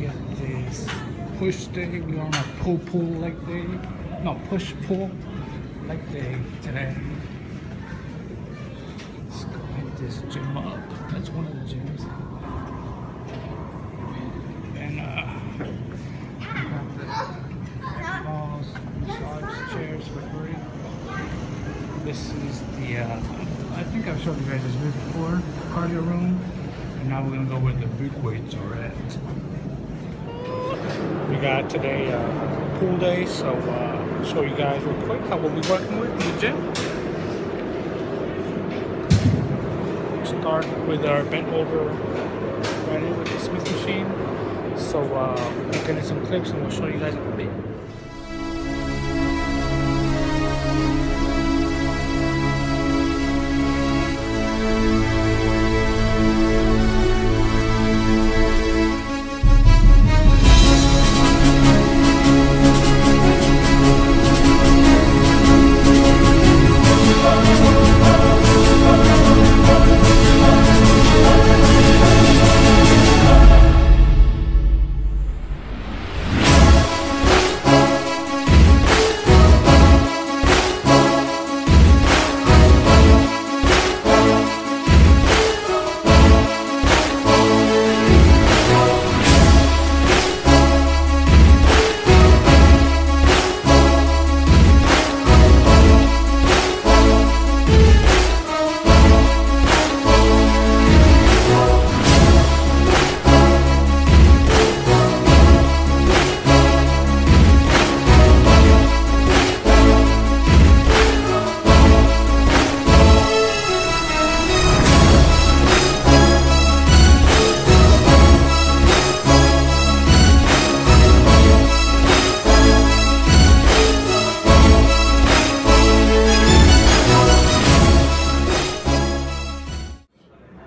got this push thing, you want to pull like they, no, push pull like they today. Let's go hit this gym up. That's one of the gyms. And got the balls, massage chairs for free. This is the I think I've showed you guys this room before, cardio room. And now we're gonna go where the big weights are at. We got today pool day, so show you guys real quick how we'll be working with in the gym. Start with our bent over right in with the Smith machine. So we're gonna get some clips and we'll show you guys in a bit.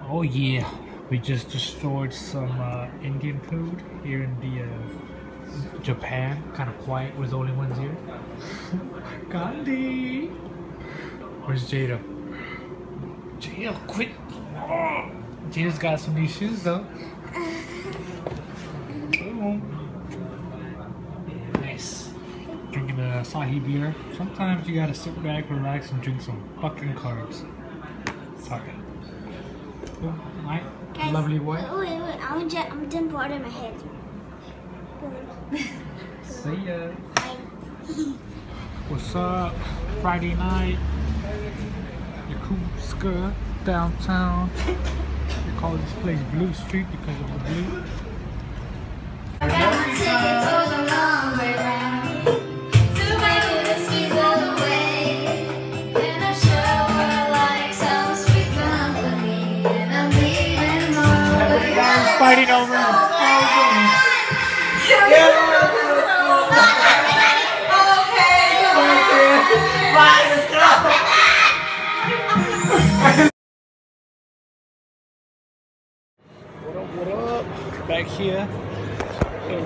Oh yeah, we just destroyed some Indian food here in the Japan. Kind of quiet, we're the only ones here. Gandhi! Where's Jada? Jada, quit! Oh, Jada's got some new shoes though. Boom. Nice. Drinking the Asahi beer. Sometimes you gotta sit back, relax, and drink some fucking carbs. Suck it. Alright, lovely wife. Wait, I'm done parting my head. See ya. Bye. What's up? Friday night. Yokosuka, downtown. They call this place Blue Street because of the blue. Fighting over. What up? Back here. And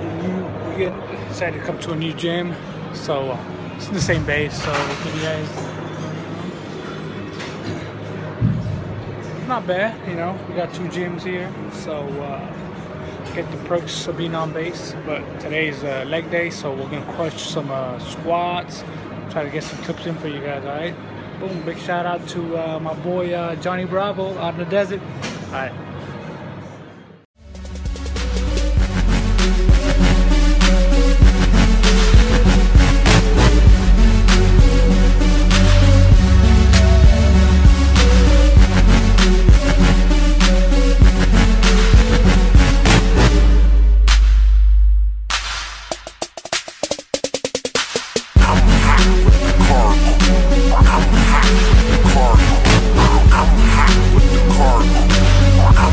we decided to come to a new gym. So it's in the same base. So you guys, not bad, you know, we got two gyms here, so get the perks of being on base. But today's leg day, so we're gonna crush some squats, try to get some clips in for you guys. All right, boom, big shout out to my boy Johnny Bravo out in the desert. All right. I'm hot with the cardboard.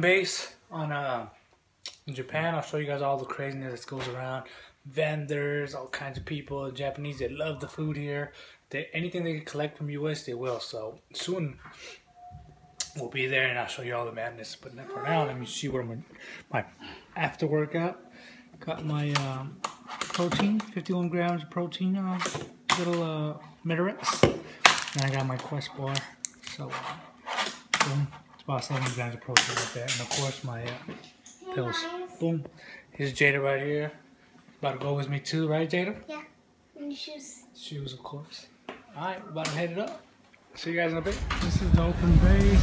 moon base on in Japan. I'll show you guys all the craziness that goes around. Vendors, all kinds of people. The Japanese, they love the food here. Anything they can collect from US, they will. So soon we'll be there and I'll show you all the madness. But for now, let me see where my after workout. Got my protein, 51 grams of protein, little Midorix. And I got my Quest bar. So boom, it's about 70 grams of protein right there. And of course my pills. Boom. Here's Jada right here. About to go with me too, right Jada? Yeah. And shoes. Shoes, of course. Alright, about to head it up. See you guys in a bit. This is the open base.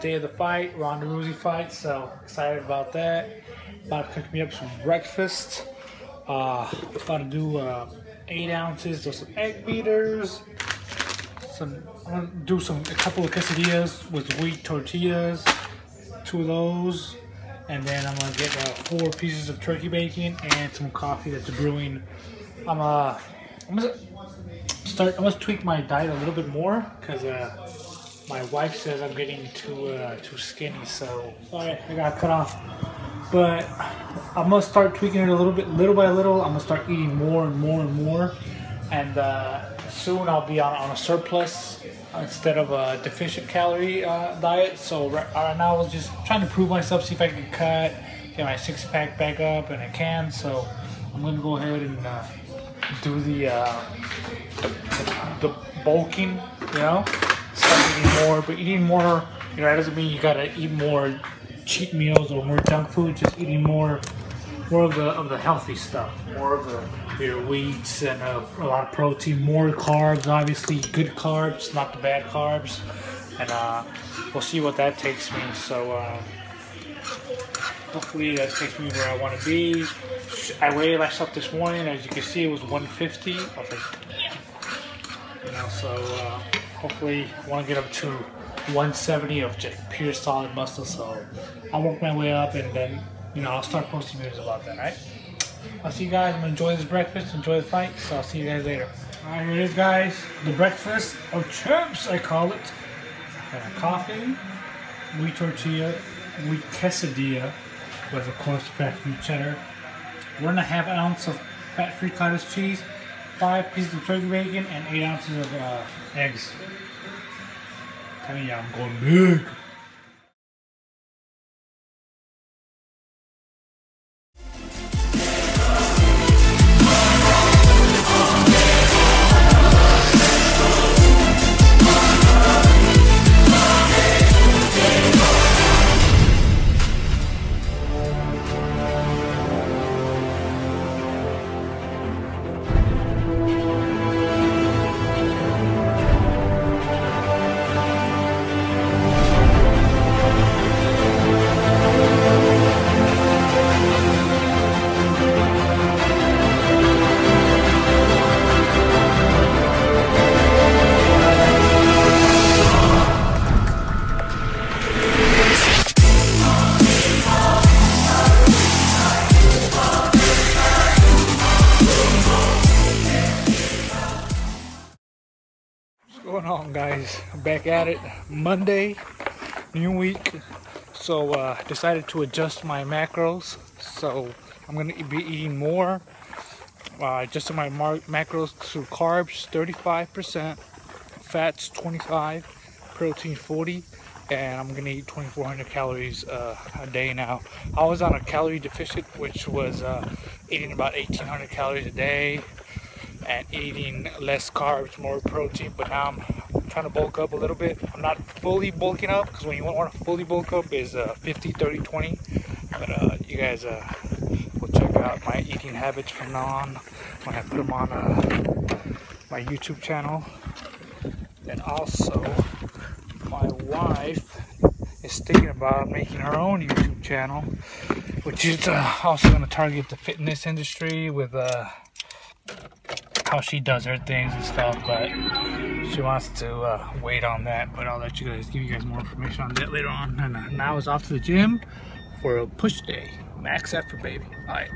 Day of the fight, Ronda fight, so excited about that. About to cook me up some breakfast. About to do 8 ounces of some egg beaters. I'm gonna do a couple of quesadillas with wheat tortillas, 2 of those, and then I'm gonna get 4 pieces of turkey bacon and some coffee that's brewing. I'm gonna tweak my diet a little bit more because my wife says I'm getting too skinny, so sorry, I got cut off. But I'm gonna start tweaking it a little bit, little by little. I'm gonna start eating more and more and more, and soon I'll be on a surplus instead of a deficient calorie diet. So right now I was just trying to prove myself, see if I can cut, get my 6-pack back up, and I can. So I'm gonna go ahead and do the bulking, you know. Start eating more, but eating more, you know, that doesn't mean you gotta eat more cheat meals or more junk food. Just eating more of the healthy stuff, more of your wheats and a lot of protein, more carbs, obviously good carbs, not the bad carbs, and we'll see what that takes me. So hopefully that takes me where I want to be. I weighed myself this morning, as you can see, it was 150. I was like, damn. You know, so. Hopefully, I want to get up to 170 of just pure solid muscle, so I'll work my way up, and then, you know, I'll start posting videos about that, right? I'll see you guys. I'm going to enjoy this breakfast, enjoy the fight, so I'll see you guys later. Alright, here it is, guys. The breakfast of champs, I call it. Got a coffee, wheat tortilla, wheat quesadilla, with, of course, fat-free cheddar, 1.5 ounces of fat-free cottage cheese, 5 pieces of turkey bacon, and 8 ounces of eggs. Tell me I'm going big. What's going on, guys? Back at it. Monday, new week. also decided to adjust my macros, so I'm going to be eating more. Adjusted my macros through carbs 35%, fats 25%, protein 40%, and I'm going to eat 2,400 calories a day now. I was on a calorie deficit, which was eating about 1,800 calories a day and eating less carbs, more protein, but now I'm trying to bulk up a little bit. I'm not fully bulking up, because when you want to fully bulk up is 50, 30, 20, but you guys will check out my eating habits from now on when I put them on my YouTube channel. And also, my wife is thinking about making her own YouTube channel, which is also going to target the fitness industry with how she does her things and stuff, but she wants to wait on that. But I'll let you guys, give you guys more information on that later on. And now it's off to the gym for a push day. Max effort, baby. All right.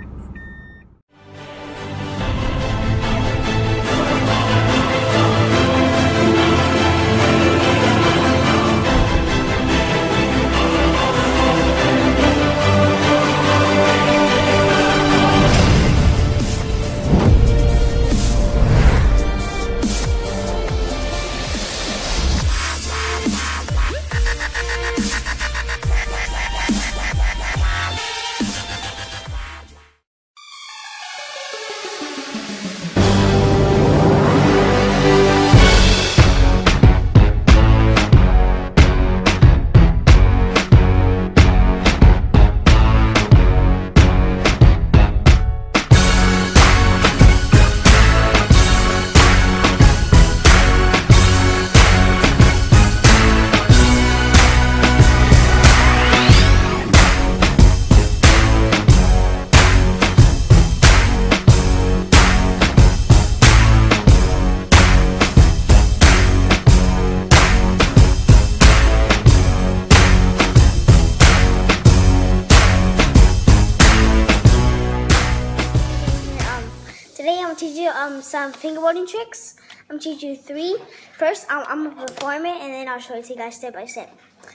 Some fingerboarding tricks. I'm gonna teach you three. First, I'm gonna perform it, and then I'll show it to you guys step by step.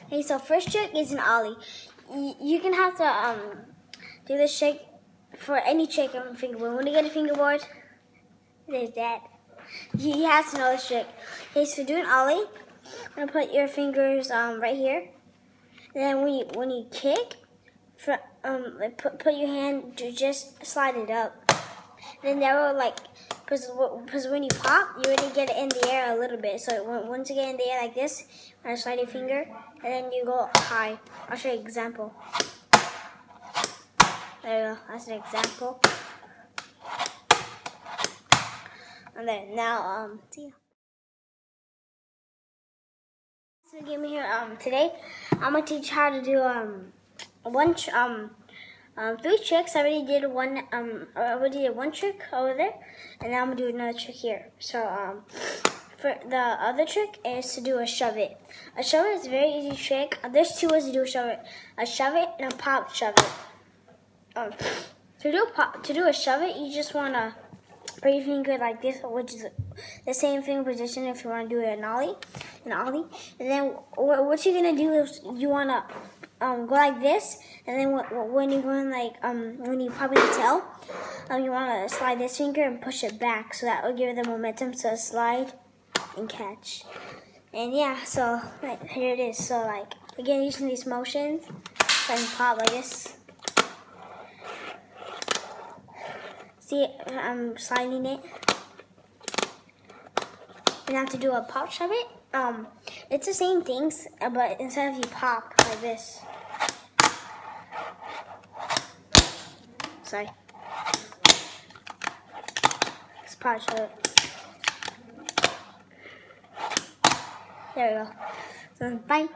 Okay, so first trick is an ollie. You can have to do this trick for any trick on fingerboard. When you get a fingerboard, there's that. You have to know this trick. Okay, so do an ollie. I'm gonna put your fingers right here. And then when you kick, put your hand to just slide it up. Then that will like. Because when you pop, you already get it in the air a little bit. So once you get in the air like this, you slide your finger, and then you go high. I'll show you an example. There you go. That's an example. And then now, see ya. So give me here. Today, I'm gonna teach you how to do three tricks. I already did one. I already did one trick over there, and now I'm gonna do another trick here. So for the other trick is to do a shove it. A shove it is a very easy trick. There's two ways to do a shove it: a shove it and a pop shove it. To do a shove it, you just wanna put your finger like this, which is the same finger position if you wanna do an ollie. And then what you're gonna do is you wanna go like this, and then when you're going like when you pop in the tail, you want to slide this finger and push it back, so that will give it the momentum to slide and catch. And yeah, so like, here it is. So like again, using these motions, so I can pop like this. See, I'm sliding it. And I have to do a pop shove it. It's the same things, but instead of you pop like this. Sorry. Let's pop shove it. There we go. So, bye.